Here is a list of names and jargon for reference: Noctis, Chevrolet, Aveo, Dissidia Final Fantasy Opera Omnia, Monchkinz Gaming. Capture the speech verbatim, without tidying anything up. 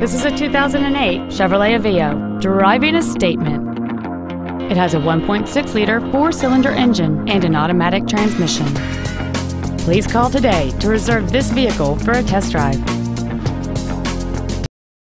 This is a two thousand eight Chevrolet Aveo, driving a statement. It has a one point six liter four-cylinder engine and an automatic transmission. Please call today to reserve this vehicle for a test drive.